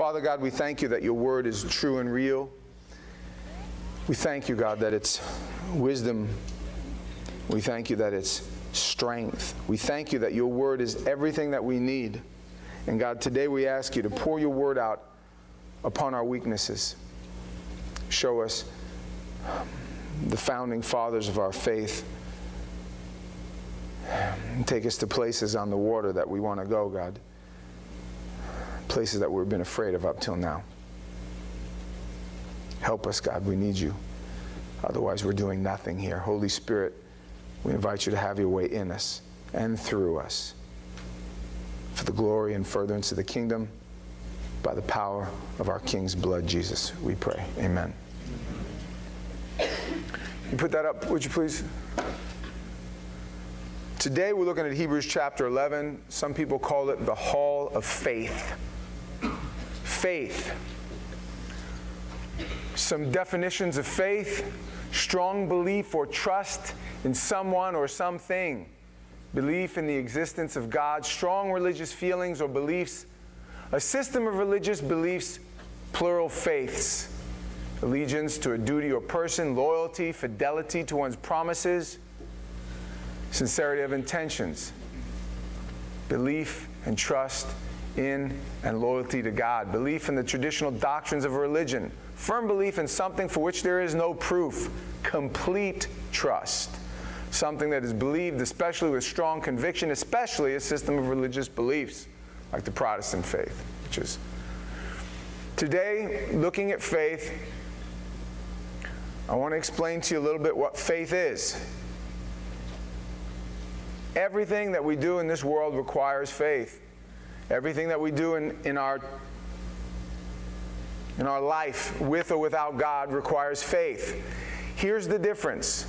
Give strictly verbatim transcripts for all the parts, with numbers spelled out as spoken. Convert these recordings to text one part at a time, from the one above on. Father God, we thank you that your word is true and real. We thank you, God, that it's wisdom. We thank you that it's strength. We thank you that your word is everything that we need. And God, today we ask you to pour your word out upon our weaknesses. Show us the founding fathers of our faith. And take us to places on the water that we want to go, God. Places that we've been afraid of up till now. Help us, God. We need you. Otherwise, we're doing nothing here. Holy Spirit, we invite you to have your way in us and through us for the glory and furtherance of the kingdom by the power of our King's blood, Jesus, we pray. Amen. You put that up, would you please? Today, we're looking at Hebrews chapter eleven. Some people call it the Hall of Faith. Faith. Some definitions of faith: strong belief or trust in someone or something, belief in the existence of God, strong religious feelings or beliefs, a system of religious beliefs, plural faiths, allegiance to a duty or person, loyalty, fidelity to one's promises, sincerity of intentions, belief and trust in and loyalty to God, belief in the traditional doctrines of religion, firm belief in something for which there is no proof, complete trust, something that is believed especially with strong conviction, especially a system of religious beliefs like the Protestant faith. Which is today, looking at faith, I want to explain to you a little bit what faith is. Everything that we do in this world requires faith. Everything that we do in, in, our, in our life, with or without God, requires faith. Here's the difference.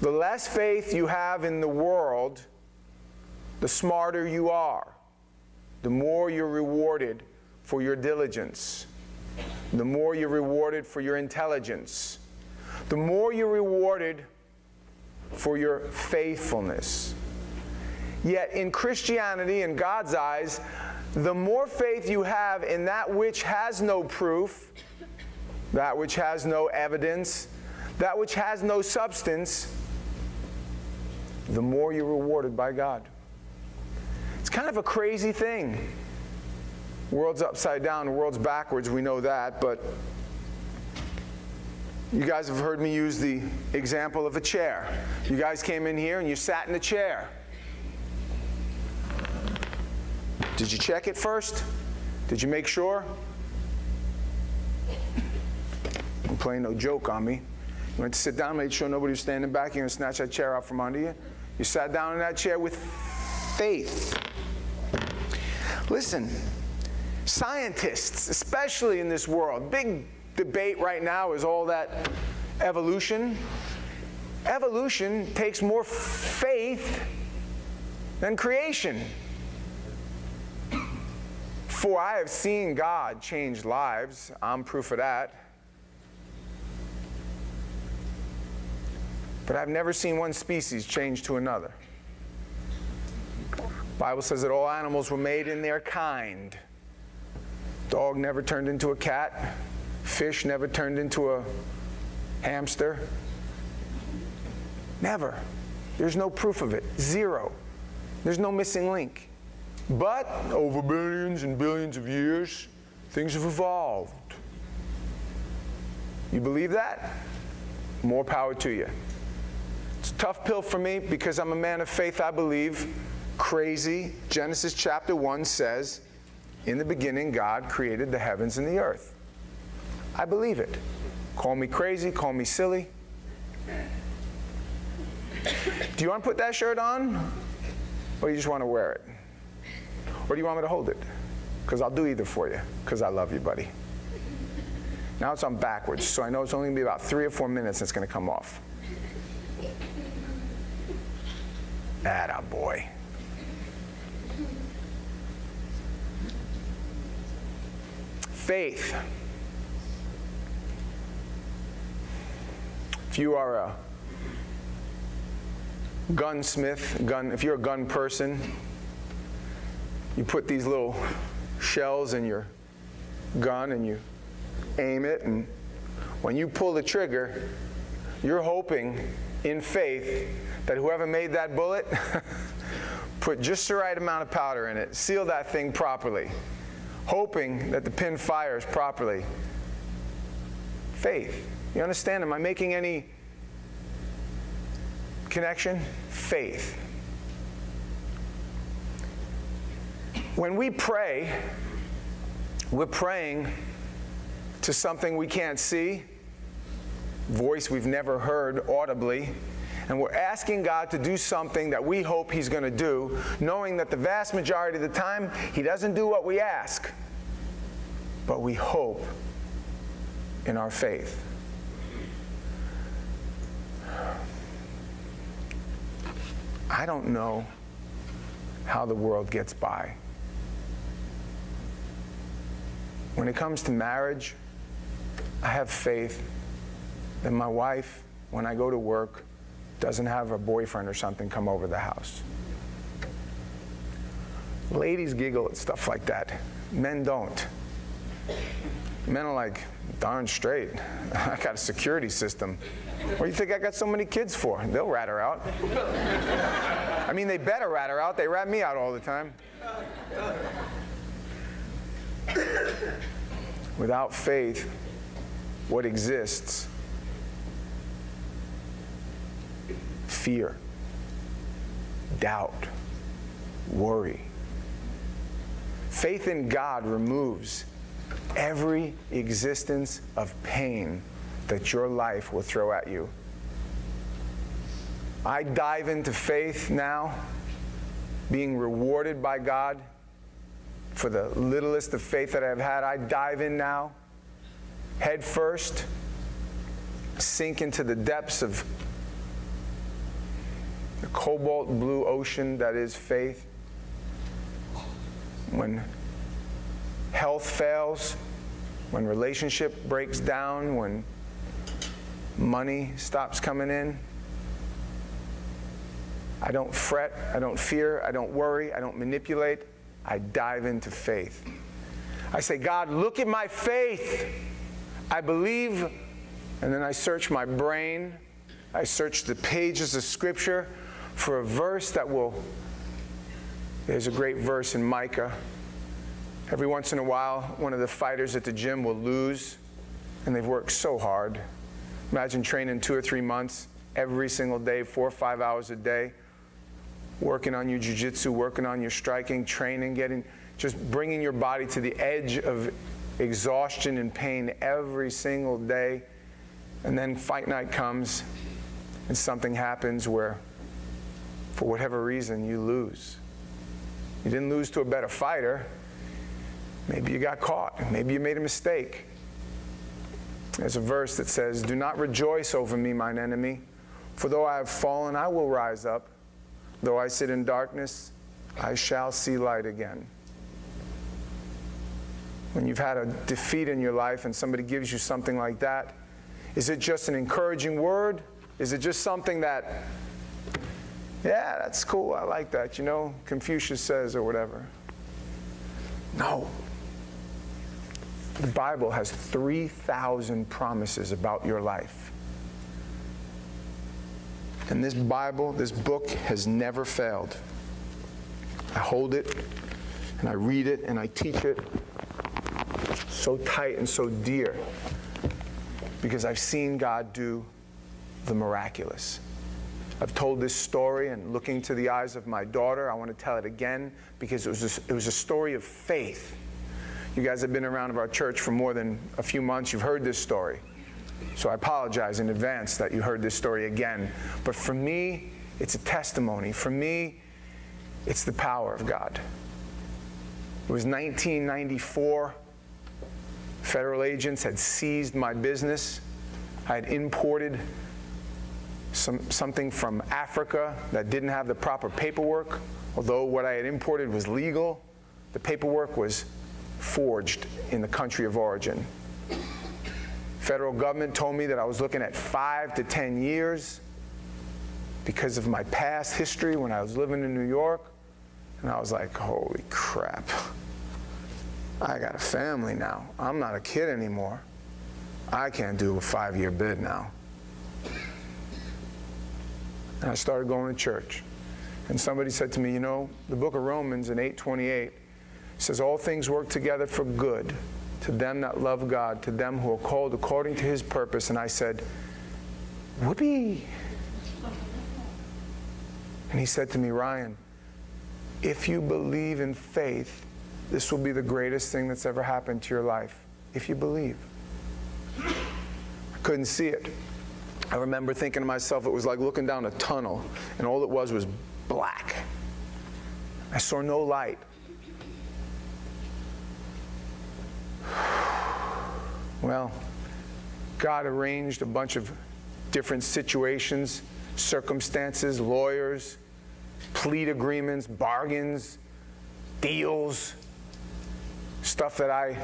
The less faith you have in the world, the smarter you are, the more you're rewarded for your diligence, the more you're rewarded for your intelligence, the more you're rewarded for your faithfulness. Yet in Christianity, in God's eyes, the more faith you have in that which has no proof, that which has no evidence, that which has no substance, the more you're rewarded by God. It's kind of a crazy thing. The world's upside down, the world's backwards, we know that, but you guys have heard me use the example of a chair. You guys came in here and you sat in a chair. Did you check it first? Did you make sure? Don't play no joke on me. You went to sit down, made sure nobody was standing back. You're going to snatch that chair out from under you. You sat down in that chair with faith. Listen, scientists, especially in this world, big debate right now is all that evolution. Evolution takes more faith than creation. For I have seen God change lives. I'm proof of that. But I've never seen one species change to another. The Bible says that all animals were made in their kind. Dog never turned into a cat. Fish never turned into a hamster. Never. There's no proof of it. Zero. There's no missing link. But over billions and billions of years, things have evolved. You believe that? More power to you. It's a tough pill for me because I'm a man of faith, I believe. Crazy. Genesis chapter one says, in the beginning God created the heavens and the earth. I believe it. Call me crazy, call me silly. Do you want to put that shirt on? Or you just want to wear it? Or do you want me to hold it? Because I'll do either for you, because I love you, buddy. Now it's on backwards, so I know it's only going to be about three or four minutes and it's going to come off. Attaboy. Faith. If you are a gunsmith, gun, if you're a gun person, you put these little shells in your gun and you aim it, and when you pull the trigger, you're hoping in faith that whoever made that bullet put just the right amount of powder in it, seal that thing properly, hoping that the pin fires properly. Faith. You understand? Am I making any connection? Faith. When we pray, we're praying to something we can't see, voice we've never heard audibly, and we're asking God to do something that we hope He's going to do, knowing that the vast majority of the time He doesn't do what we ask, but we hope in our faith. I don't know how the world gets by. When it comes to marriage, I have faith that my wife, when I go to work, doesn't have a boyfriend or something come over the house. Ladies giggle at stuff like that. Men don't. Men are like, darn straight, I got a security system. What do you think I got so many kids for? They'll rat her out. I mean, they better rat her out. They rat me out all the time. Without faith, what exists? Fear, doubt, worry. Faith in God removes every existence of pain that your life will throw at you. I dive into faith now, being rewarded by God for the littlest of faith that I've had. I dive in now, head first, sink into the depths of the cobalt blue ocean that is faith. When health fails, when relationship breaks down, when money stops coming in, I don't fret, I don't fear, I don't worry, I don't manipulate. I dive into faith. I say, God, look at my faith. I believe, and then I search my brain. I search the pages of Scripture for a verse that will... There's a great verse in Micah. Every once in a while, one of the fighters at the gym will lose, and they've worked so hard. Imagine training two or three months, every single day, four or five hours a day, working on your jiu-jitsu, working on your striking, training, getting, just bringing your body to the edge of exhaustion and pain every single day. And then fight night comes, and something happens where, for whatever reason, you lose. You didn't lose to a better fighter. Maybe you got caught. Maybe you made a mistake. There's a verse that says, "Do not rejoice over me, mine enemy, for though I have fallen, I will rise up. Though I sit in darkness, I shall see light again." When you've had a defeat in your life and somebody gives you something like that, is it just an encouraging word? Is it just something that, yeah, that's cool, I like that, you know, Confucius says or whatever? No. The Bible has three thousand promises about your life. And this Bible, this book, has never failed. I hold it, and I read it, and I teach it so tight and so dear because I've seen God do the miraculous. I've told this story, and looking to the eyes of my daughter, I want to tell it again because it was a, it was a story of faith. You guys have been around our church for more than a few months. You've heard this story. So I apologize in advance that you heard this story again. But for me, it's a testimony. For me, it's the power of God. It was nineteen ninety-four. Federal agents had seized my business. I had imported some, something from Africa that didn't have the proper paperwork. Although what I had imported was legal, the paperwork was forged in the country of origin. Federal government told me that I was looking at five to ten years because of my past history when I was living in New York. And I was like, holy crap. I got a family now. I'm not a kid anymore. I can't do a five-year bid now. And I started going to church. And somebody said to me, you know, the book of Romans in eight twenty-eight says, all things work together for good to them that love God, to them who are called according to his purpose. And I said, whoopee. And he said to me, Ryan, if you believe in faith, this will be the greatest thing that's ever happened to your life, if you believe. I couldn't see it. I remember thinking to myself, it was like looking down a tunnel, and all it was was black. I saw no light. Well, God arranged a bunch of different situations, circumstances, lawyers, plea agreements, bargains, deals, stuff that I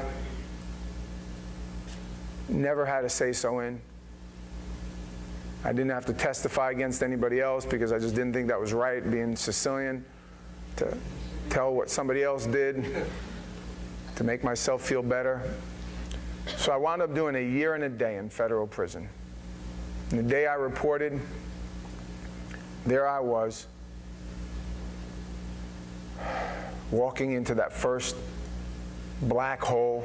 never had a say-so in. I didn't have to testify against anybody else because I just didn't think that was right, being Sicilian, to tell what somebody else did to make myself feel better. So I wound up doing a year and a day in federal prison. And the day I reported, there I was, walking into that first black hole.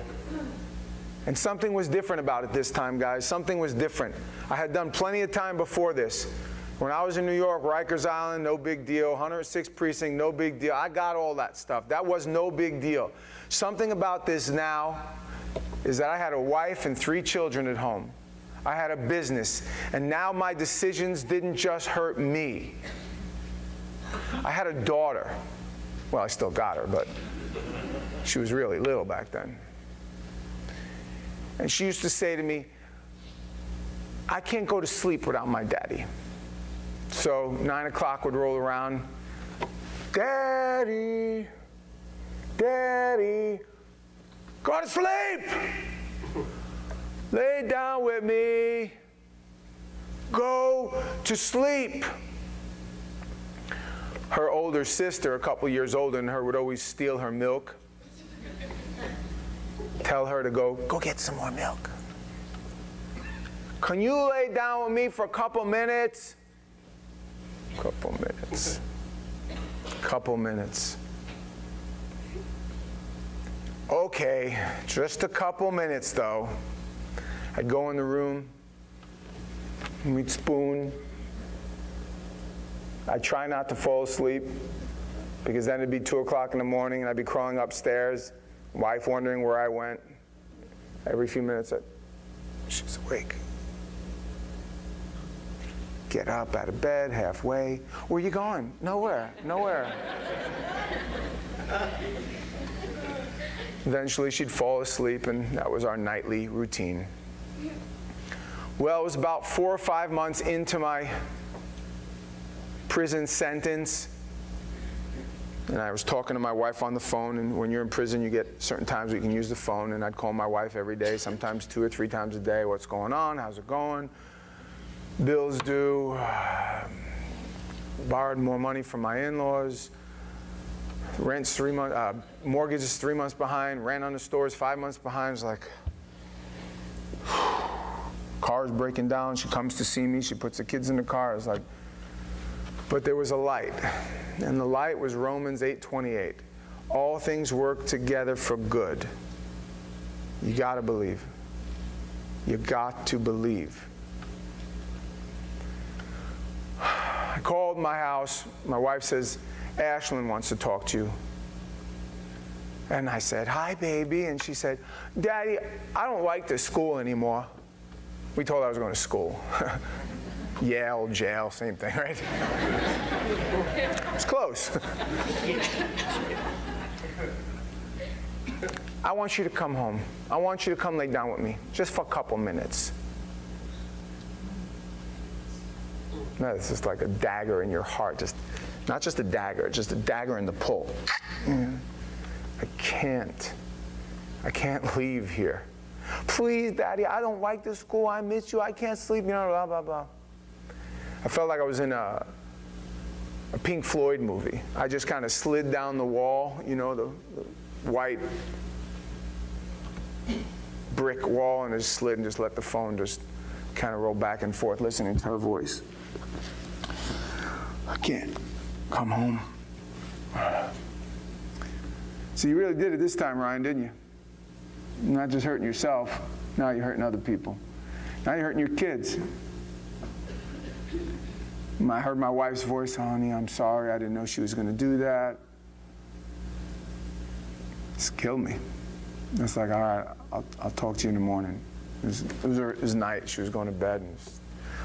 And something was different about it this time, guys. Something was different. I had done plenty of time before this. When I was in New York, Rikers Island, no big deal. one oh sixth Precinct, no big deal. I got all that stuff. That was no big deal. Something about this now is that I had a wife and three children at home. I had a business. And now my decisions didn't just hurt me. I had a daughter. Well, I still got her, but she was really little back then. And she used to say to me, I can't go to sleep without my daddy. So nine o'clock would roll around. Daddy, daddy, go to sleep. Lay down with me. Go to sleep. Her older sister, a couple years older than her, would always steal her milk. Tell her to go, go get some more milk. Can you lay down with me for a couple minutes? Couple minutes. Couple minutes. Okay, just a couple minutes though. I'd go in the room, and we'd spoon. I'd try not to fall asleep, because then it'd be two o'clock in the morning and I'd be crawling upstairs. Wife wondering where I went. Every few minutes, I, she's awake. Get up out of bed, halfway. Where you going? Nowhere, nowhere. Eventually, she'd fall asleep, and that was our nightly routine. Well, it was about four or five months into my prison sentence. And I was talking to my wife on the phone, and when you're in prison, you get certain times where you can use the phone, and I'd call my wife every day, sometimes two or three times a day. What's going on? How's it going? Bills due. Borrowed more money from my in-laws. Rent's three months, uh, mortgage is three months behind. Rent on the store is five months behind. It's like, car's breaking down. She comes to see me. She puts the kids in the car. It's like, but there was a light. And the light was Romans eight twenty-eight. All things work together for good. You got to believe. You got to believe. I called my house. My wife says, Ashlyn wants to talk to you. And I said, hi, baby. And she said, Daddy, I don't like this school anymore. We told her I was going to school. Yale, jail, same thing, right? It's close. I want you to come home. I want you to come lay down with me, just for a couple minutes. No, it's just like a dagger in your heart. Just, not just a dagger, just a dagger in the pull. I can't. I can't leave here. Please, Daddy, I don't like this school. I miss you. I can't sleep. You know, blah, blah, blah. I felt like I was in a, a Pink Floyd movie. I just kind of slid down the wall, you know, the, the white brick wall and just slid and just let the phone just kind of roll back and forth, listening to her voice. I can't come home. So you really did it this time, Ryan, didn't you? You're not just hurting yourself, now you're hurting other people. Now you're hurting your kids. I heard my wife's voice, honey, I'm sorry, I didn't know she was going to do that. It's killed me. It's like, all right, I'll, I'll talk to you in the morning. It was, it, was her, it was night, she was going to bed. And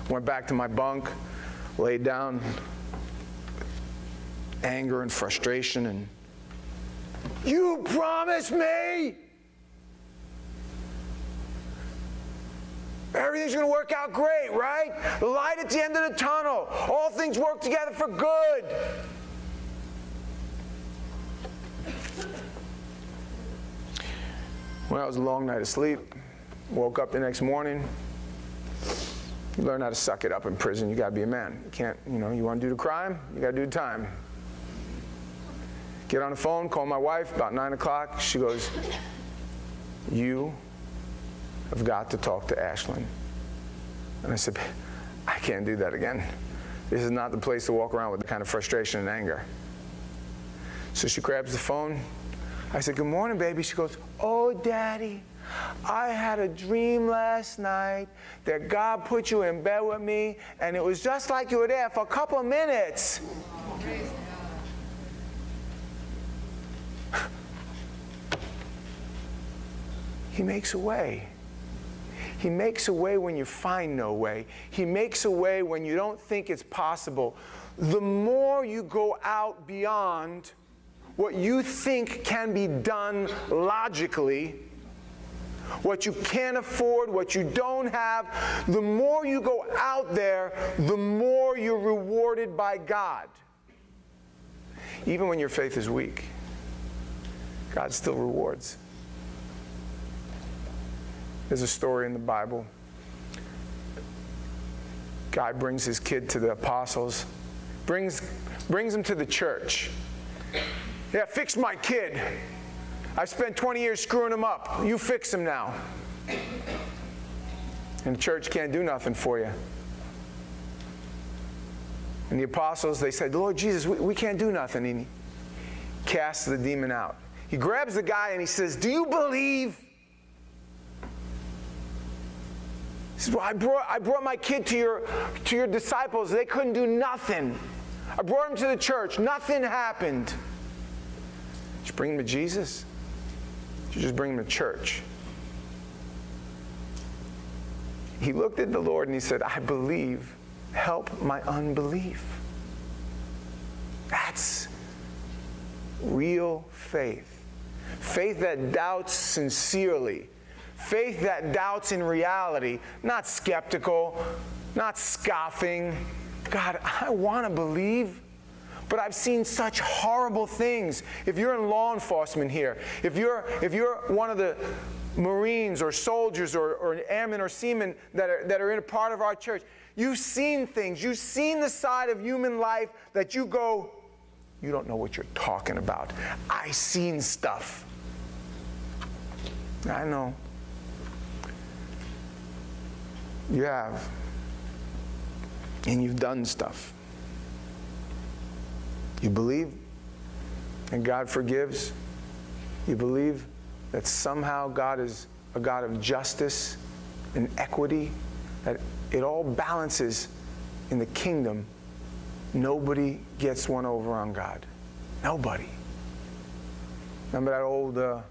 went back to my bunk, laid down, anger and frustration, and you promised me everything's going to work out great, right? The light at the end of the tunnel. All things work together for good. Well, it was a long night of sleep. Woke up the next morning. You learn how to suck it up in prison. You got to be a man. You can't, you know, you want to do the crime, you got to do the time. Get on the phone, call my wife about nine o'clock. She goes, you have got to talk to Ashlyn. And I said, I can't do that again. This is not the place to walk around with the kind of frustration and anger. So she grabs the phone. I said, good morning, baby. She goes, oh, Daddy, I had a dream last night that God put you in bed with me, and it was just like you were there for a couple of minutes. He makes a way. He makes a way when you find no way. He makes a way when you don't think it's possible. The more you go out beyond what you think can be done logically, what you can't afford, what you don't have, the more you go out there, the more you're rewarded by God. Even when your faith is weak, God still rewards. There's a story in the Bible. Guy brings his kid to the apostles, brings, brings him to the church. Yeah, fix my kid. I've spent twenty years screwing him up. You fix him now. And the church can't do nothing for you. And the apostles, they said, Lord Jesus, we, we can't do nothing. And he casts the demon out. He grabs the guy and he says, do you believe? He says, well, I brought, I brought my kid to your, to your disciples. They couldn't do nothing. I brought him to the church. Nothing happened. Did you bring him to Jesus? Did you just bring him to church? He looked at the Lord and he said, I believe. Help my unbelief. That's real faith. Faith that doubts sincerely. Faith that doubts in reality, not skeptical, not scoffing. God, I want to believe, but I've seen such horrible things. If you're in law enforcement here, if you're, if you're one of the Marines or soldiers or, or airmen or seamen that are, that are in a part of our church, you've seen things. You've seen the side of human life that you go, you don't know what you're talking about. I've seen stuff. I know. You have, and you've done stuff. You believe, and God forgives. You believe that somehow God is a God of justice and equity, that it all balances in the kingdom. Nobody gets one over on God. Nobody. Remember that old uh,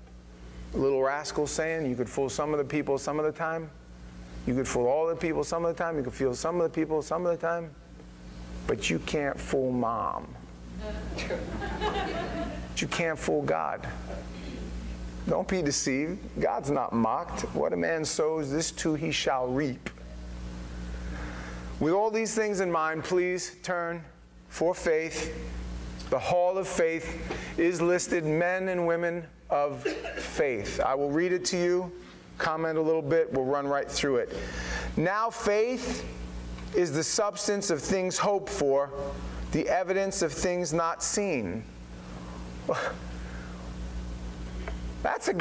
little rascal saying, you could fool some of the people some of the time? You could fool all the people some of the time. You could fool some of the people some of the time. But you can't fool Mom. But you can't fool God. Don't be deceived. God's not mocked. What a man sows, this too he shall reap. With all these things in mind, please turn for faith. The hall of faith is listed, men and women of faith. I will read it to you. Comment a little bit, we'll run right through it. Now faith is the substance of things hoped for, the evidence of things not seen. That's a,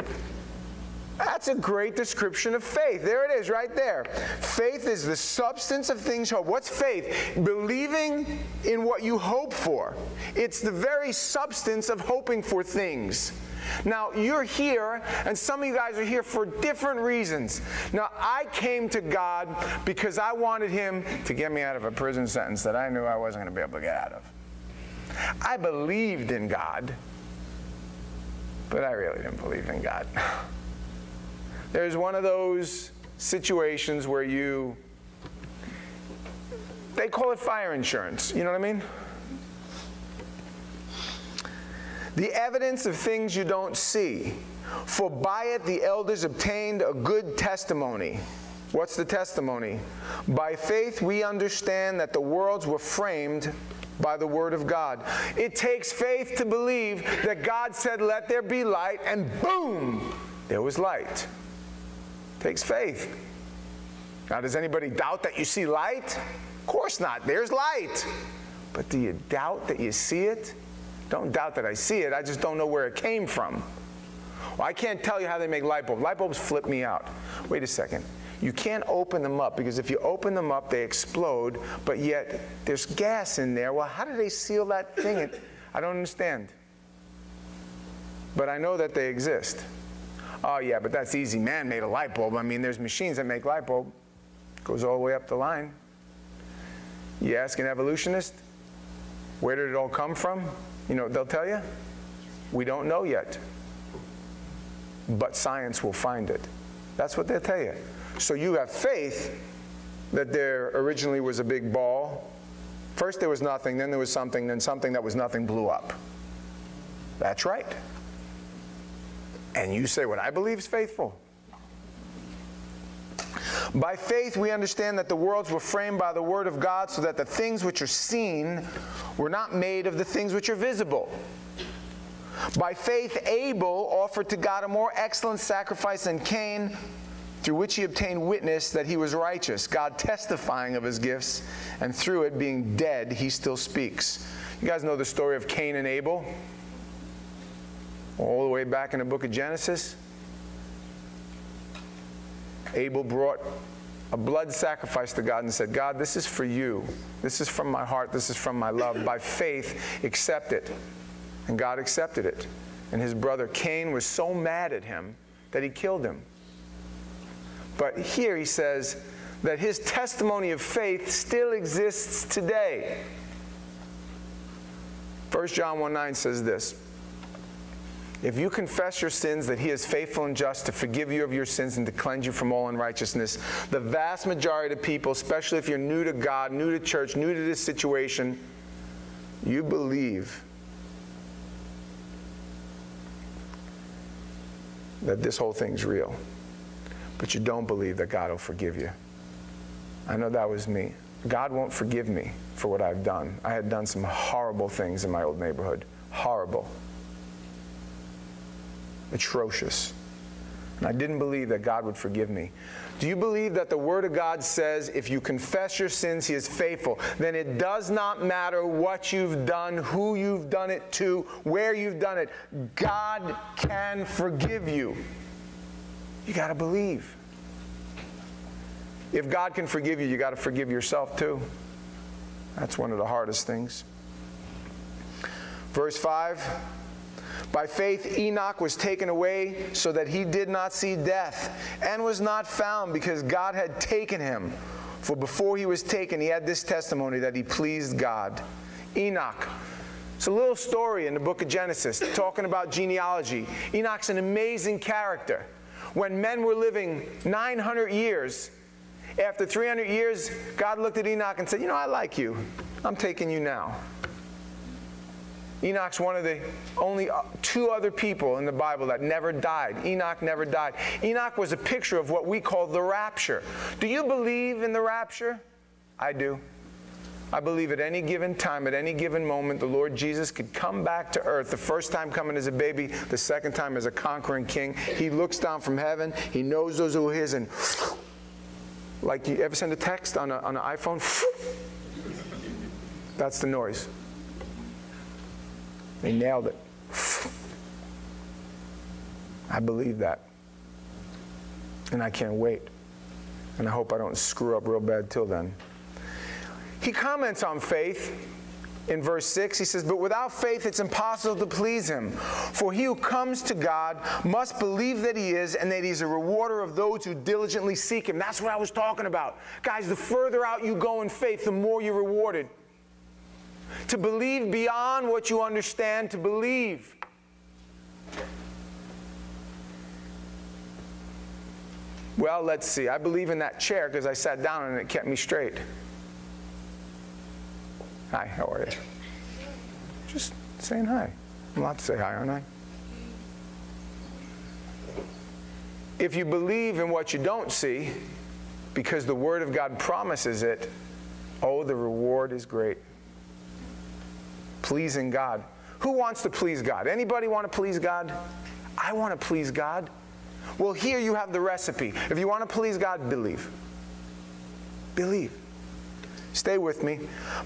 That's a great description of faith. There it is right there. Faith is the substance of things hoped. What's faith? Believing in what you hope for. It's the very substance of hoping for things. Now, you're here, and some of you guys are here for different reasons. Now, I came to God because I wanted him to get me out of a prison sentence that I knew I wasn't going to be able to get out of. I believed in God, but I really didn't believe in God. There's one of those situations where you, they call it fire insurance, you know what I mean? The evidence of things you don't see, for by it the elders obtained a good testimony. What's the testimony? By faith we understand that the worlds were framed by the word of God. It takes faith to believe that God said, let there be light, and boom, there was light. It takes faith. Now, does anybody doubt that you see light? Of course not. There's light. But do you doubt that you see it? Don't doubt that I see it. I just don't know where it came from. Well, I can't tell you how they make light bulbs. Light bulbs flip me out. Wait a second. You can't open them up, because if you open them up, they explode, but yet there's gas in there. Well, how do they seal that thing? It, I don't understand. But I know that they exist. Oh, yeah, but that's easy. Man made a light bulb. I mean, there's machines that make light bulb. It goes all the way up the line. You ask an evolutionist, where did it all come from? You know what they'll tell you? We don't know yet. But science will find it. That's what they'll tell you. So you have faith that there originally was a big ball. First there was nothing, then there was something, then something that was nothing blew up. That's right. And you say, what I believe is faithful. By faith we understand that the worlds were framed by the word of God, so that the things which are seen were not made of the things which are visible. By faith Abel offered to God a more excellent sacrifice than Cain, through which he obtained witness that he was righteous, God testifying of his gifts, and through it being dead, he still speaks. You guys know the story of Cain and Abel? All the way back in the book of Genesis. Abel brought a blood sacrifice to God and said, God, this is for you. This is from my heart. This is from my love. By faith, accept it. And God accepted it. And his brother Cain was so mad at him that he killed him. But here he says that his testimony of faith still exists today. First John one nine says this, if you confess your sins, that he is faithful and just to forgive you of your sins and to cleanse you from all unrighteousness. The vast majority of people, especially if you're new to God, new to church, new to this situation, you believe that this whole thing's real. But you don't believe that God will forgive you. I know that was me. God won't forgive me for what I've done. I had done some horrible things in my old neighborhood. Horrible. Atrocious. And I didn't believe that God would forgive me. Do you believe that the Word of God says, if you confess your sins, He is faithful? Then it does not matter what you've done, who you've done it to, where you've done it. God can forgive you. You got to believe. If God can forgive you, you got to forgive yourself too. That's one of the hardest things. Verse five, by faith Enoch was taken away so that he did not see death, and was not found because God had taken him. For before he was taken, he had this testimony that he pleased God. Enoch. It's a little story in the book of Genesis talking about genealogy. Enoch's an amazing character. When men were living nine hundred years, after three hundred years, God looked at Enoch and said, you know, I like you. I'm taking you now. Enoch's one of the only two other people in the Bible that never died. Enoch never died. Enoch was a picture of what we call the rapture. Do you believe in the rapture? I do. I believe at any given time, at any given moment, the Lord Jesus could come back to earth. The first time coming as a baby, the second time as a conquering king. He looks down from heaven. He knows those who are his. And like, you ever send a text on, a, on an iPhone? That's the noise. They nailed it. I believe that. and I can't wait. And I hope I don't screw up real bad till then. He comments on faith in verse six. He says, "But without faith it's impossible to please him. For he who comes to God must believe that he is, and that he's a rewarder of those who diligently seek him." That's what I was talking about. Guys, the further out you go in faith, the more you're rewarded. To believe beyond what you understand, to believe. Well, let's see. I believe in that chair because I sat down and it kept me straight. Hi, how are you? Just saying hi. I'm allowed to say hi, aren't I? If you believe in what you don't see, because the Word of God promises it, oh, the reward is great. Pleasing God. Who wants to please God? Anybody want to please God? I want to please God. Well, here you have the recipe. If you want to please God, believe. Believe. Stay with me.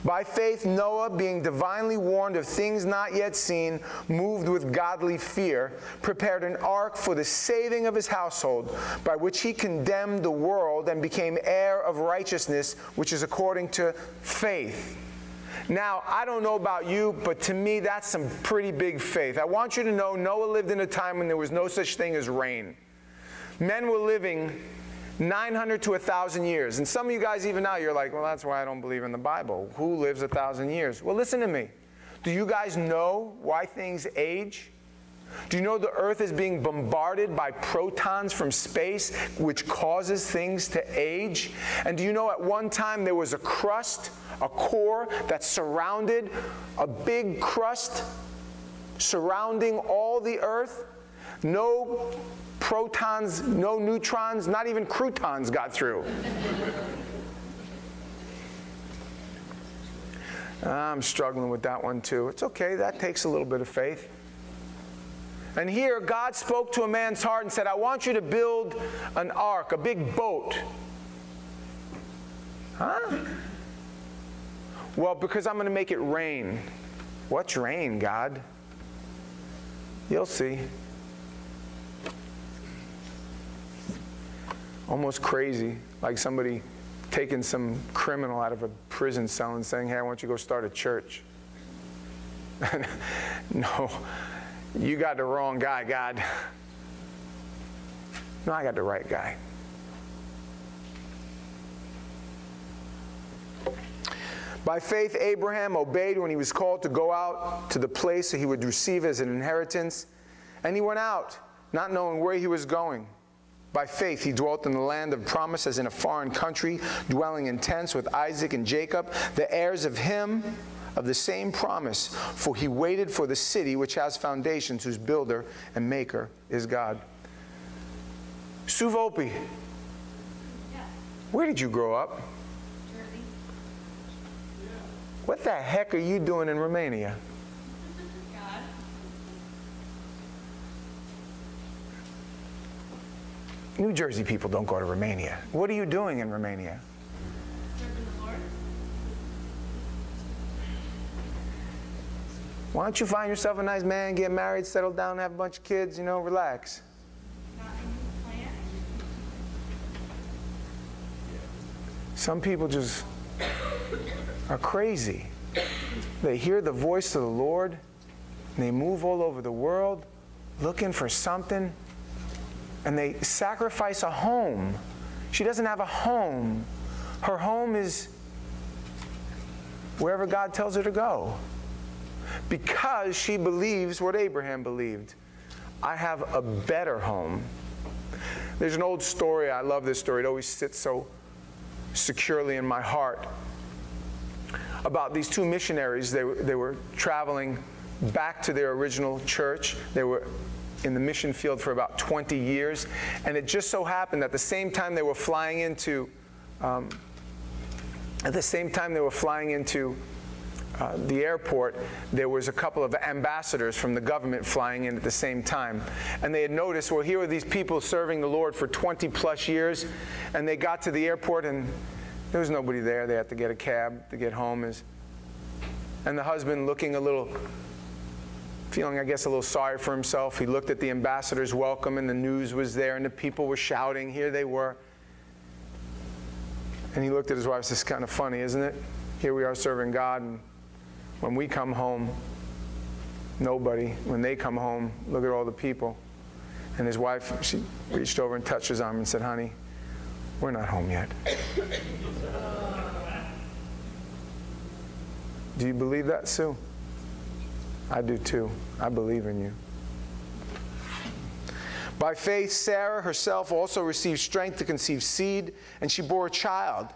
By faith, Noah, being divinely warned of things not yet seen, moved with godly fear, prepared an ark for the saving of his household, by which he condemned the world and became heir of righteousness, which is according to faith. Now, I don't know about you, but to me, that's some pretty big faith. I want you to know Noah lived in a time when there was no such thing as rain. Men were living nine hundred to a thousand years. And some of you guys, even now, you're like, well, that's why I don't believe in the Bible. Who lives a thousand years? Well, listen to me. Do you guys know why things age? Do you know the earth is being bombarded by protons from space, which causes things to age? And do you know at one time there was a crust, a core that surrounded, a big crust surrounding all the earth? No protons, no neutrons, not even croutons got through. I'm struggling with that one too. It's okay, that takes a little bit of faith. And here, God spoke to a man's heart and said, I want you to build an ark, a big boat. Huh? Well, because I'm going to make it rain. What's rain, God? You'll see. Almost crazy, like somebody taking some criminal out of a prison cell and saying, hey, I want you to go start a church. No. You got the wrong guy, God. No, I got the right guy. By faith, Abraham obeyed when he was called to go out to the place that he would receive as an inheritance. And he went out, not knowing where he was going. By faith, he dwelt in the land of promise as in a foreign country, dwelling in tents with Isaac and Jacob, the heirs of him of the same promise, for he waited for the city which has foundations, whose builder and maker is God. Sue Volpe, yeah. Where did you grow up? Jersey. What the heck are you doing in Romania? God. New Jersey people don't go to Romania. What are you doing in Romania? Why don't you find yourself a nice man, get married, settle down, have a bunch of kids, you know, relax. Some people just are crazy. They hear the voice of the Lord, and they move all over the world looking for something, and they sacrifice a home. She doesn't have a home. Her home is wherever God tells her to go. Because she believes what Abraham believed. I have a better home. There's an old story. I love this story. It always sits so securely in my heart. About these two missionaries. They were, they were traveling back to their original church. They were in the mission field for about twenty years. And it just so happened that the same time they were flying into, um, at the same time they were flying into Uh, the airport, there was a couple of ambassadors from the government flying in at the same time. And they had noticed, well, here are these people serving the Lord for twenty plus years. And they got to the airport and there was nobody there. They had to get a cab to get home. And the husband, looking a little feeling, I guess, a little sorry for himself. He looked at the ambassador's welcome, and the news was there, and the people were shouting. Here they were. And he looked at his wife and said, it's kind of funny, isn't it? Here we are serving God, and when we come home, nobody. When they come home, look at all the people. And his wife, she reached over and touched his arm and said, honey, we're not home yet. Do you believe that, Sue? I do too. I believe in you. By faith, Sarah herself also received strength to conceive seed, and she bore a child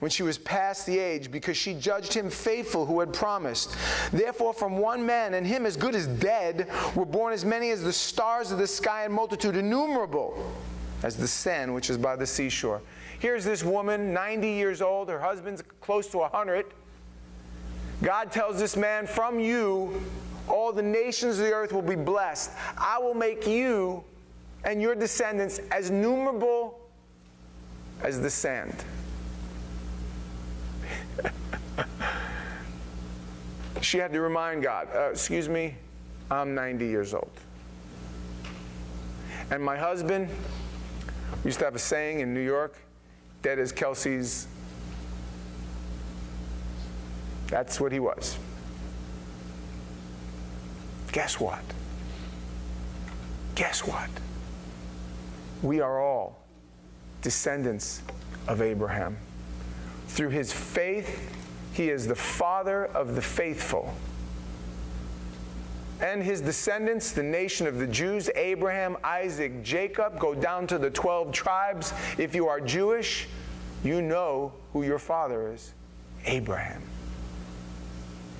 when she was past the age, because she judged him faithful who had promised. Therefore from one man, and him as good as dead, were born as many as the stars of the sky, and multitude innumerable as the sand which is by the seashore. Here's this woman, ninety years old, her husband's close to a hundred. God tells this man, from you all the nations of the earth will be blessed. I will make you and your descendants as numerable as the sand. She had to remind God, uh, excuse me, I'm ninety years old. And my husband, we used to have a saying in New York, dead as Kelsey's. That's what he was. Guess what? Guess what? We are all descendants of Abraham. Through his faith, he is the father of the faithful. And his descendants, the nation of the Jews, Abraham, Isaac, Jacob, go down to the twelve tribes. If you are Jewish, you know who your father is, Abraham.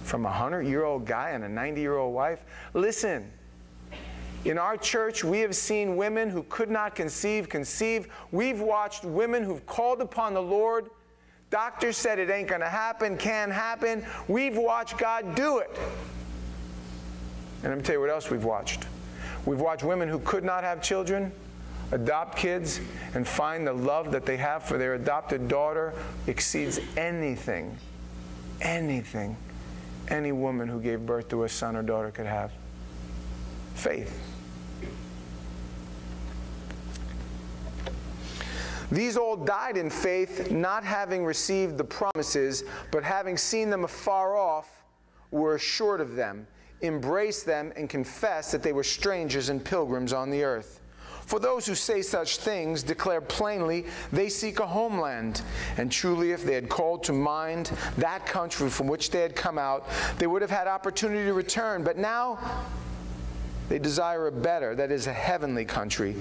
From a hundred-year-old guy and a ninety-year-old wife. Listen, in our church, we have seen women who could not conceive, conceive. We've watched women who've called upon the Lord. Doctors said it ain't going to happen, can't happen. We've watched God do it. And let me tell you what else we've watched. We've watched women who could not have children adopt kids, and find the love that they have for their adopted daughter exceeds anything, anything, any woman who gave birth to a son or daughter could have. Faith. These all died in faith, not having received the promises, but having seen them afar off, were assured of them, embraced them, and confessed that they were strangers and pilgrims on the earth. For those who say such things declare plainly they seek a homeland. And truly, if they had called to mind that country from which they had come out, they would have had opportunity to return. But now they desire a better, that is, a heavenly country.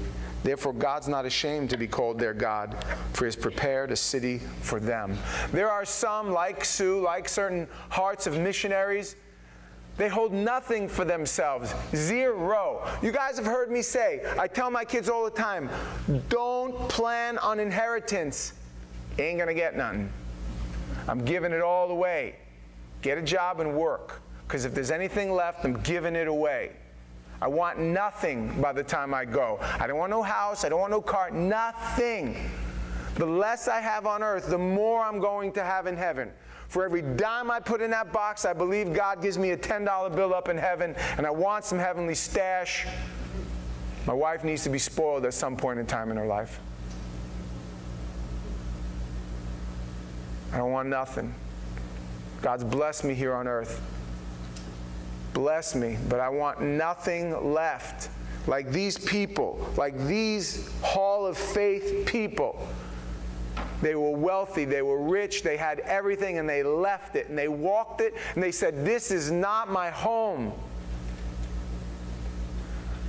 Therefore, God's not ashamed to be called their God, for he has prepared a city for them. There are some, like Sue, like certain hearts of missionaries, they hold nothing for themselves. Zero. You guys have heard me say, I tell my kids all the time, don't plan on inheritance. Ain't gonna get nothing. I'm giving it all away. Get a job and work, because if there's anything left, I'm giving it away. I want nothing by the time I go. I don't want no house. I don't want no car. Nothing. The less I have on earth, the more I'm going to have in heaven. For every dime I put in that box, I believe God gives me a ten dollar bill up in heaven, and I want some heavenly stash. My wife needs to be spoiled at some point in time in her life. I don't want nothing. God's blessed me here on earth. Bless me, but I want nothing left. Like these people, like these Hall of Faith people. They were wealthy, they were rich, they had everything, and they left it, and they walked it, and they said, this is not my home.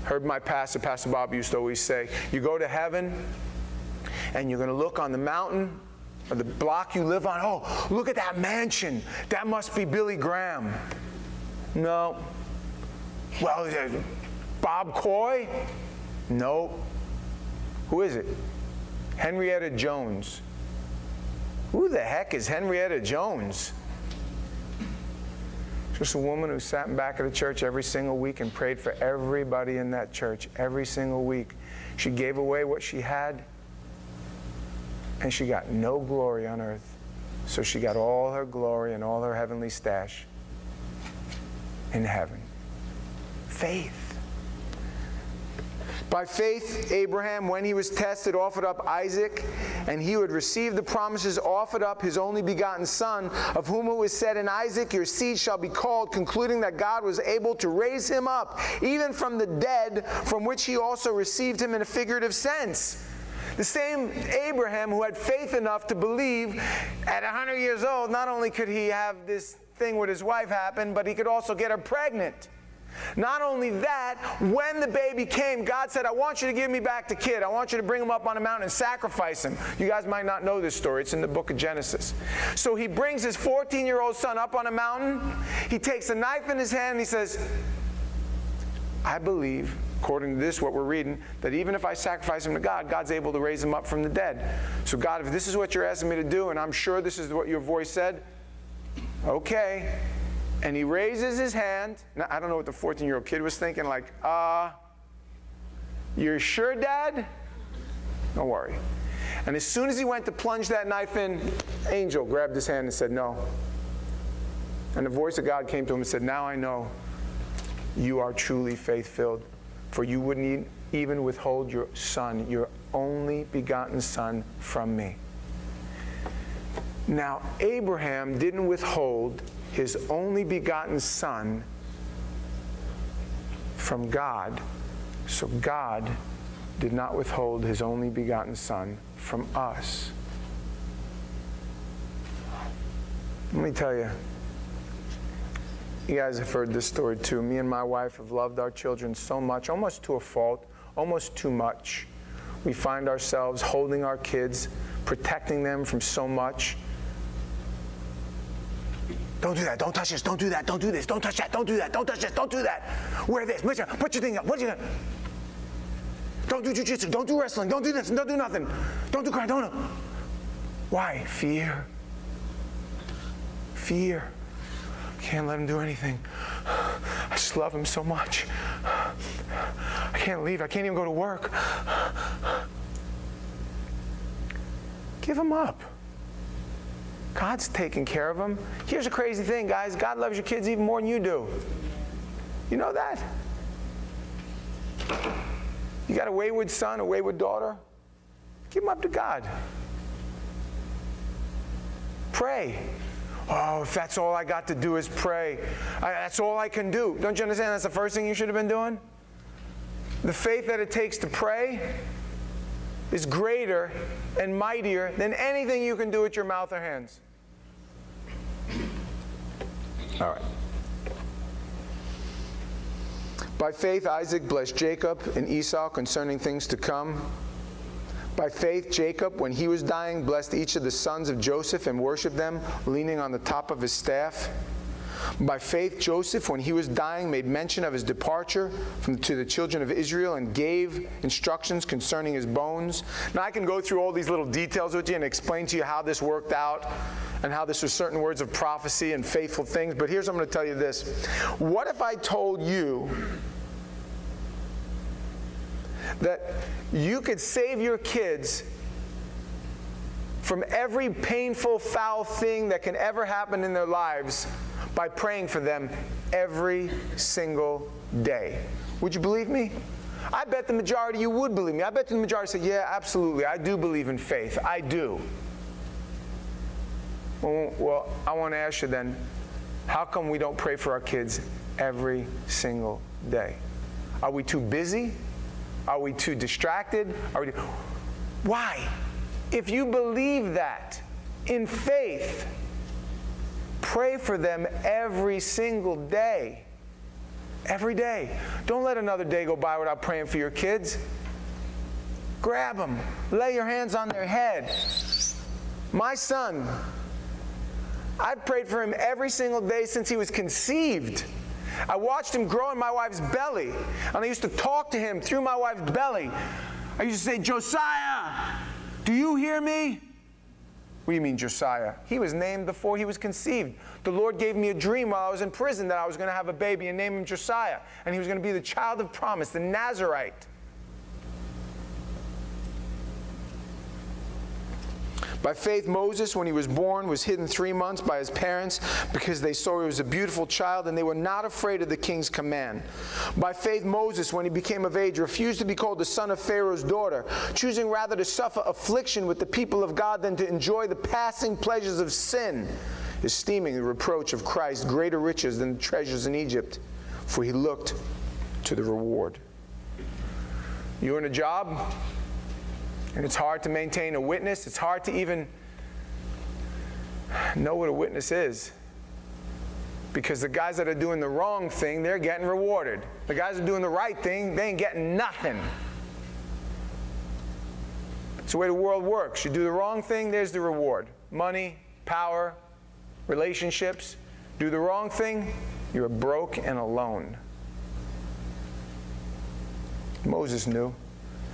Heard my pastor, Pastor Bob, used to always say, you go to heaven, and you're going to look on the mountain, or the block you live on, oh, look at that mansion. That must be Billy Graham. No. Well, Bob Coy? No. Who is it? Henrietta Jones. Who the heck is Henrietta Jones? Just a woman who sat in back of the church every single week and prayed for everybody in that church every single week. She gave away what she had, and she got no glory on earth. So she got all her glory and all her heavenly stash in heaven. faith. By faith, Abraham, when he was tested, offered up Isaac, and he would receive the promises, offered up his only begotten son, of whom it was said, in Isaac your seed shall be called, concluding that God was able to raise him up, even from the dead, from which he also received him in a figurative sense. The same Abraham who had faith enough to believe at one hundred years old, not only could he have this thing with his wife happen, but he could also get her pregnant. Not only that, when the baby came, God said, I want you to give me back the kid. I want you to bring him up on a mountain and sacrifice him. You guys might not know this story. It's in the book of Genesis. So he brings his fourteen-year-old son up on a mountain. He takes a knife in his hand and he says, I believe, according to this, what we're reading, that even if I sacrifice him to God, God's able to raise him up from the dead. So God, if this is what you're asking me to do, and I'm sure this is what your voice said, okay. And he raises his hand. Now, I don't know what the fourteen-year-old kid was thinking, like, uh, you're sure, Dad? Don't worry. And as soon as he went to plunge that knife in, angel grabbed his hand and said, no. And the voice of God came to him and said, now I know you are truly faith-filled, for you wouldn't even withhold your son, your only begotten son, from me. Now, Abraham didn't withhold his only begotten son from God, so God did not withhold his only begotten son from us. Let me tell you, you guys have heard this story too. Me and my wife have loved our children so much, almost to a fault, almost too much. We find ourselves holding our kids, protecting them from so much. Don't do that. Don't touch this. Don't do that. Don't do this. Don't touch that. Don't do that. Don't touch this. Don't do that. Wear this. Put your, put your thing up. What you gonna? Don't do jiu-jitsu. Don't do wrestling. Don't do this. Don't do nothing. Don't do crime. Don't. Know. Why? Fear. Fear. Can't let him do anything. I just love him so much. I can't leave. I can't even go to work. Give him up. God's taking care of them. Here's a crazy thing, guys. God loves your kids even more than you do. You know that? You got a wayward son, a wayward daughter? Give them up to God. Pray. Oh, if that's all I got to do is pray. I, that's all I can do. Don't you understand that's the first thing you should have been doing? The faith that it takes to pray is greater and mightier than anything you can do with your mouth or hands. All right. By faith, Isaac blessed Jacob and Esau concerning things to come. By faith, Jacob, when he was dying, blessed each of the sons of Joseph and worshiped them, leaning on the top of his staff. By faith, Joseph, when he was dying, made mention of his departure from, to the children of Israel and gave instructions concerning his bones. Now, I can go through all these little details with you and explain to you how this worked out and how this was certain words of prophecy and faithful things. But here's what I'm going to tell you this. What if I told you that you could save your kids from every painful, foul thing that can ever happen in their lives by praying for them every single day? Would you believe me? I bet the majority of you would believe me. I bet the majority say, yeah, absolutely, I do believe in faith. I do. Well, well I want to ask you then, how come we don't pray for our kids every single day? Are we too busy? Are we too distracted? Are we too... Why? If you believe that in faith, pray for them every single day. Every day. Don't let another day go by without praying for your kids. Grab them. Lay your hands on their head. My son, I've prayed for him every single day since he was conceived. I watched him grow in my wife's belly, and I used to talk to him through my wife's belly. I used to say, Josiah, do you hear me? What do you mean, Josiah? He was named before he was conceived. The Lord gave me a dream while I was in prison that I was going to have a baby and name him Josiah, and he was going to be the child of promise, the Nazirite. By faith, Moses, when he was born, was hidden three months by his parents because they saw he was a beautiful child and they were not afraid of the king's command. By faith, Moses, when he became of age, refused to be called the son of Pharaoh's daughter, choosing rather to suffer affliction with the people of God than to enjoy the passing pleasures of sin, esteeming the reproach of Christ greater riches than the treasures in Egypt, for he looked to the reward. You're in a job, and it's hard to maintain a witness. It's hard to even know what a witness is, because the guys that are doing the wrong thing, they're getting rewarded. The guys that are doing the right thing, they ain't getting nothing. It's the way the world works. You do the wrong thing, there's the reward. Money, power, relationships. Do the wrong thing, you're broke and alone. Moses knew.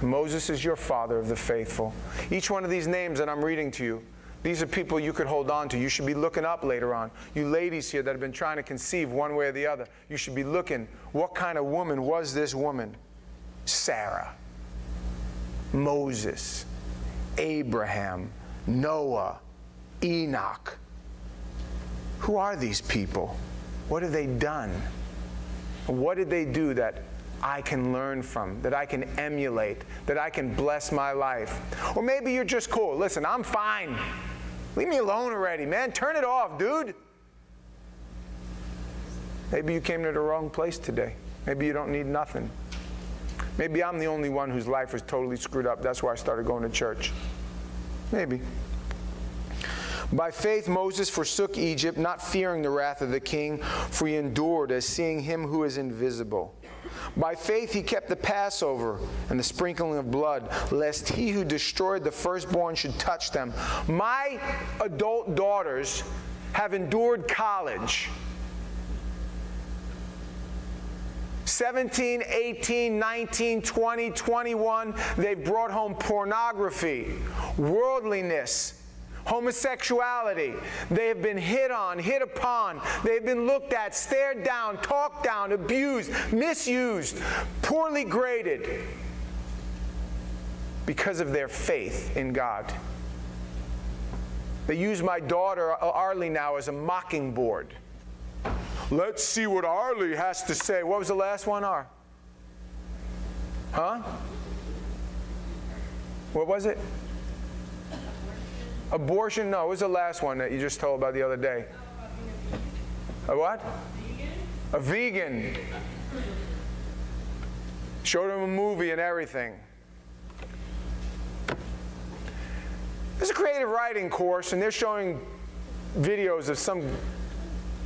Moses is your father of the faithful. Each one of these names that I'm reading to you, these are people you could hold on to. You should be looking up later on. You ladies here that have been trying to conceive one way or the other, you should be looking. What kind of woman was this woman? Sarah, Moses, Abraham, Noah, Enoch. Who are these people? What have they done? What did they do that I can learn from, that I can emulate, that I can bless my life? Or maybe you're just cool. Listen, I'm fine. Leave me alone already, man. Turn it off, dude. Maybe you came to the wrong place today. Maybe you don't need nothing. Maybe I'm the only one whose life was totally screwed up. That's why I started going to church. Maybe. By faith, Moses forsook Egypt, not fearing the wrath of the king, for he endured as seeing him who is invisible. By faith, he kept the Passover and the sprinkling of blood, lest he who destroyed the firstborn should touch them. My adult daughters have endured college. seventeen, eighteen, nineteen, twenty, twenty-one, they've brought home pornography, worldliness, homosexuality. They have been hit on, hit upon. They've been looked at, stared down, talked down, abused, misused, poorly graded because of their faith in God. They use my daughter, Arlie, now as a mocking board. Let's see what Arlie has to say. What was the last one, R? Huh? What was it? Abortion? No, it was the last one that you just told about the other day. A what? A vegan. Showed him a movie and everything. There's a creative writing course, and they're showing videos of some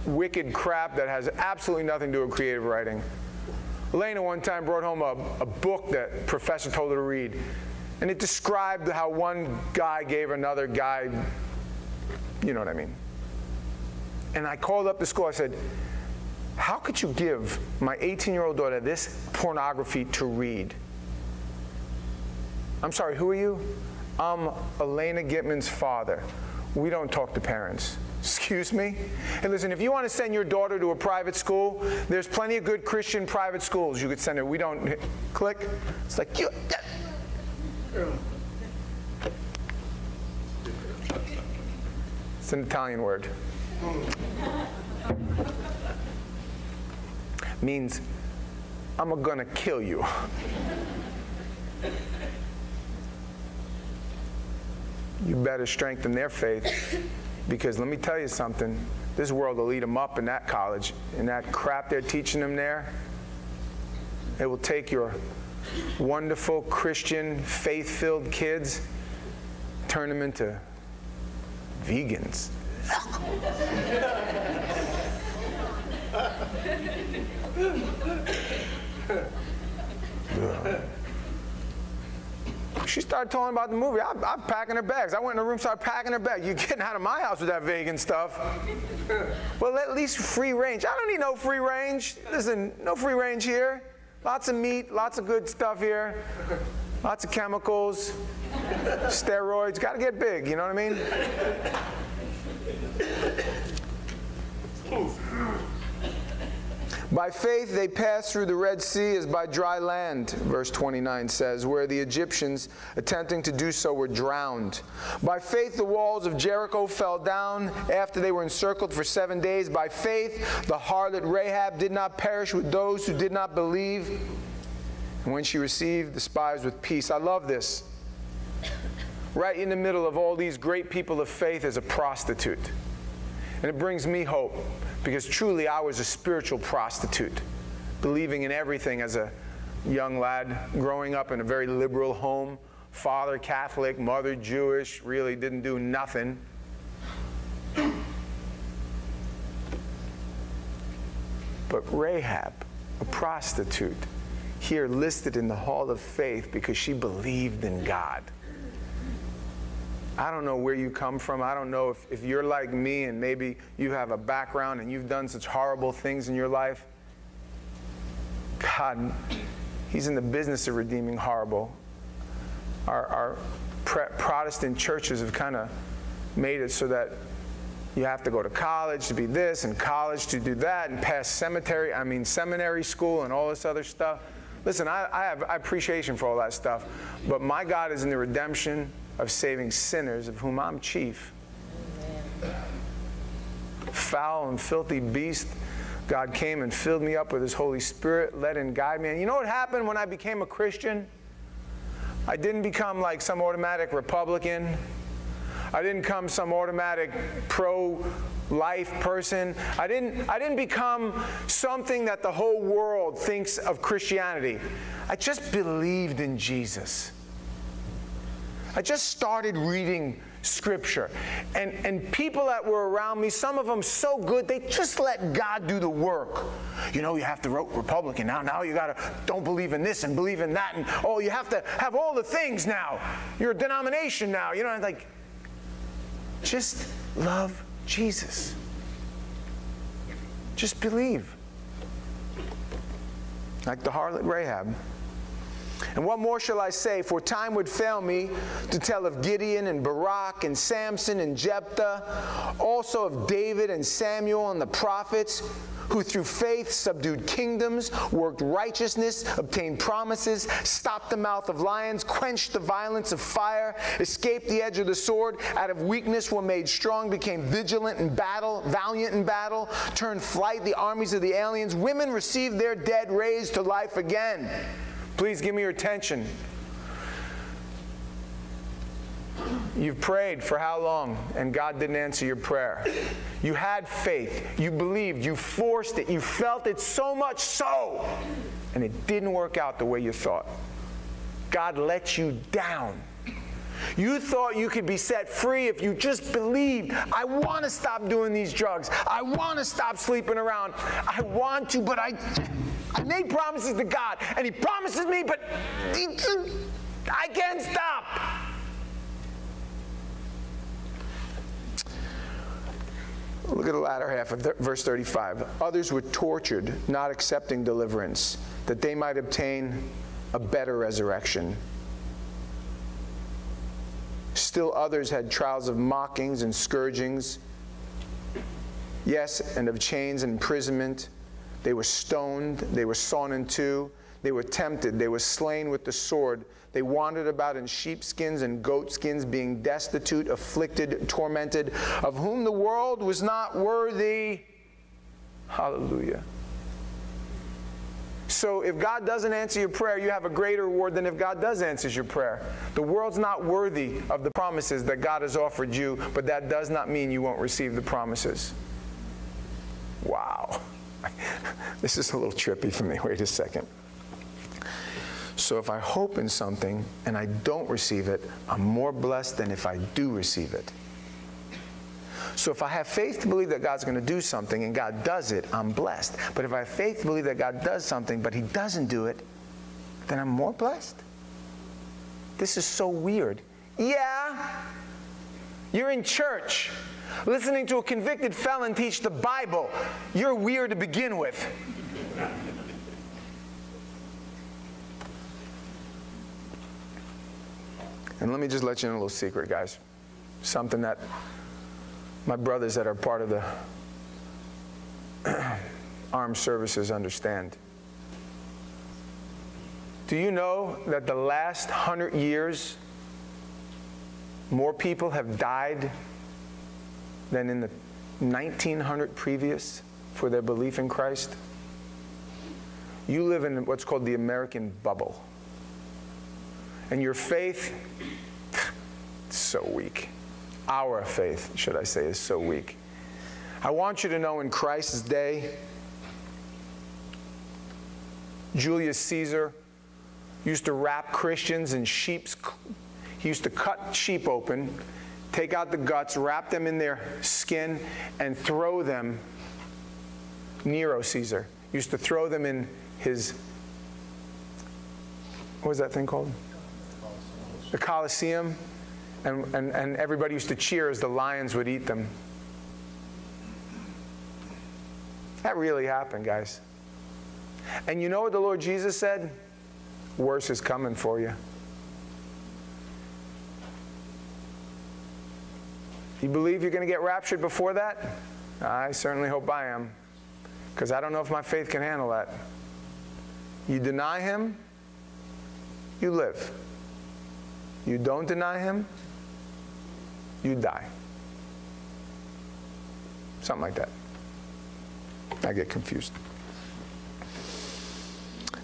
wicked crap that has absolutely nothing to do with creative writing. Elena one time brought home a, a book that the professor told her to read. And it described how one guy gave another guy, you know what I mean. And I called up the school. I said, how could you give my eighteen-year-old daughter this pornography to read? I'm sorry, who are you? I'm Elena Gitman's father. We don't talk to parents. Excuse me? Hey, listen, if you want to send your daughter to a private school, there's plenty of good Christian private schools you could send her. We don't. Click. It's like, you. It's an Italian word. Means, I'm gonna kill you. You better strengthen their faith, because let me tell you something, this world will eat them up in that college, and that crap they're teaching them there, it will take your wonderful Christian, faith-filled kids, turn them into vegans. She started talking about the movie. I, I'm packing her bags. I went in her room, started packing her bags. You're getting out of my house with that vegan stuff. Well, at least free range. I don't need no free range. Listen, no free range here. Lots of meat, lots of good stuff here, lots of chemicals, steroids. Got to get big, you know what I mean? By faith they passed through the Red Sea as by dry land, verse twenty-nine says, where the Egyptians attempting to do so were drowned. By faith the walls of Jericho fell down after they were encircled for seven days. By faith the harlot Rahab did not perish with those who did not believe, and when she received the spies with peace. I love this. Right in the middle of all these great people of faith is a prostitute. And it brings me hope, because truly I was a spiritual prostitute, believing in everything as a young lad, growing up in a very liberal home, father Catholic, mother Jewish, really didn't do nothing. But Rahab, a prostitute, here listed in the hall of faith because she believed in God. I don't know where you come from. I don't know if, if you're like me and maybe you have a background and you've done such horrible things in your life. God, he's in the business of redeeming horrible. Our, our pre Protestant churches have kind of made it so that you have to go to college to be this and college to do that and pass cemetery, I mean seminary school and all this other stuff. Listen, I, I have appreciation for all that stuff, but my God is in the redemption of saving sinners, of whom I'm chief. Amen. Foul and filthy beast, God came and filled me up with his Holy Spirit, led and guided me. And you know what happened when I became a Christian? I didn't become like some automatic Republican. I didn't become some automatic pro-life person. I didn't, I didn't become something that the whole world thinks of Christianity. I just believed in Jesus. I just started reading Scripture, and, and people that were around me, some of them so good, they just let God do the work. You know, you have to vote Republican now. Now you got to don't believe in this and believe in that, and oh, you have to have all the things now. You're a denomination now. You know, like, just love Jesus. Just believe. Like the harlot Rahab. And what more shall I say? For time would fail me to tell of Gideon and Barak and Samson and Jephthah, also of David and Samuel and the prophets, who through faith subdued kingdoms, worked righteousness, obtained promises, stopped the mouth of lions, quenched the violence of fire, escaped the edge of the sword, out of weakness were made strong, became vigilant in battle, valiant in battle, turned flight the armies of the aliens. Women received their dead raised to life again. Please give me your attention. You've prayed for how long, and God didn't answer your prayer. You had faith. You believed. You forced it. You felt it so much so, and it didn't work out the way you thought. God let you down. You thought you could be set free if you just believed. I want to stop doing these drugs. I want to stop sleeping around. I want to, but I... I made promises to God, and he promises me, but he, I can't stop. Look at the latter half of verse thirty-five. Others were tortured, not accepting deliverance, that they might obtain a better resurrection. Still others had trials of mockings and scourgings, yes, and of chains and imprisonment. They were stoned, they were sawn in two, they were tempted, they were slain with the sword. They wandered about in sheepskins and goatskins, being destitute, afflicted, tormented, of whom the world was not worthy. Hallelujah. So if God doesn't answer your prayer, you have a greater reward than if God does answer your prayer. The world's not worthy of the promises that God has offered you, but that does not mean you won't receive the promises. Wow. This is a little trippy for me. Wait a second. So if I hope in something and I don't receive it, I'm more blessed than if I do receive it. So if I have faith to believe that God's going to do something and God does it, I'm blessed. But if I have faith to believe that God does something but he doesn't do it, then I'm more blessed. This is so weird. Yeah, you're in church, listening to a convicted felon teach the Bible. You're weird to begin with. And let me just let you in a little secret, guys. Something that my brothers that are part of the armed services understand. Do you know that the last hundred years, more people have died than in the nineteen hundred previous for their belief in Christ? You live in what's called the American bubble. And your faith, it's so weak. Our faith, should I say, is so weak. I want you to know in Christ's day, Julius Caesar used to wrap Christians in sheep's, he used to cut sheep open, take out the guts, wrap them in their skin, and throw them. Nero Caesar used to throw them in his, what was that thing called? The Colosseum, and, and, and everybody used to cheer as the lions would eat them. That really happened, guys. And you know what the Lord Jesus said? Worse is coming for you. You believe you're going to get raptured before that? I certainly hope I am, because I don't know if my faith can handle that. You deny him, you live. You don't deny him, you die. Something like that. I get confused.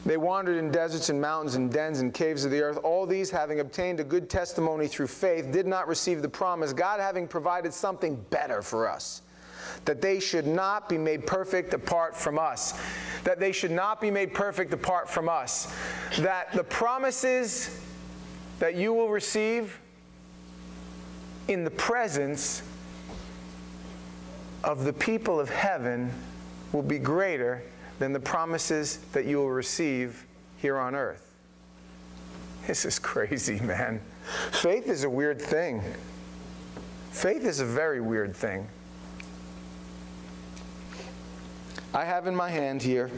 They wandered in deserts and mountains and dens and caves of the earth. All these, having obtained a good testimony through faith, did not receive the promise, God having provided something better for us, that they should not be made perfect apart from us. That they should not be made perfect apart from us. That the promises that you will receive in the presence of the people of heaven will be greater than the promises that you will receive here on earth. This is crazy, man. Faith is a weird thing. Faith is a very weird thing. I have in my hand here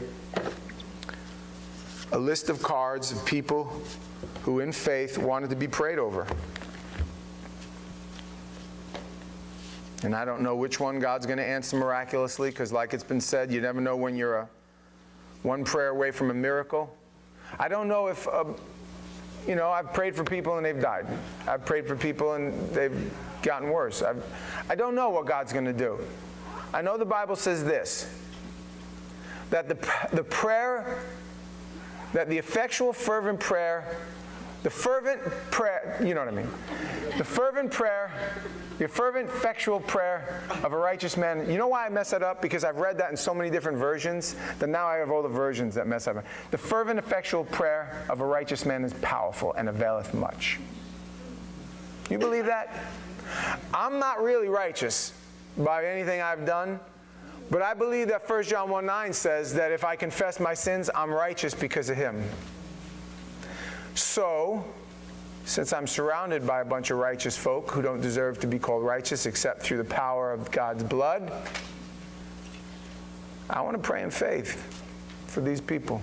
a list of cards of people who in faith wanted to be prayed over. And I don't know which one God's going to answer miraculously, because like it's been said, you never know when you're a, one prayer away from a miracle. I don't know if, uh, you know, I've prayed for people and they've died. I've prayed for people and they've gotten worse. I've, I don't know what God's going to do. I know the Bible says this, that the, the prayer, that the effectual fervent prayer, the fervent prayer, you know what I mean. The fervent prayer, the fervent effectual prayer of a righteous man. You know why I mess that up? Because I've read that in so many different versions that now I have all the versions that mess up. The fervent effectual prayer of a righteous man is powerful and availeth much. You believe that? I'm not really righteous by anything I've done, but I believe that first John one nine says that if I confess my sins, I'm righteous because of him. So, since I'm surrounded by a bunch of righteous folk who don't deserve to be called righteous except through the power of God's blood, I want to pray in faith for these people.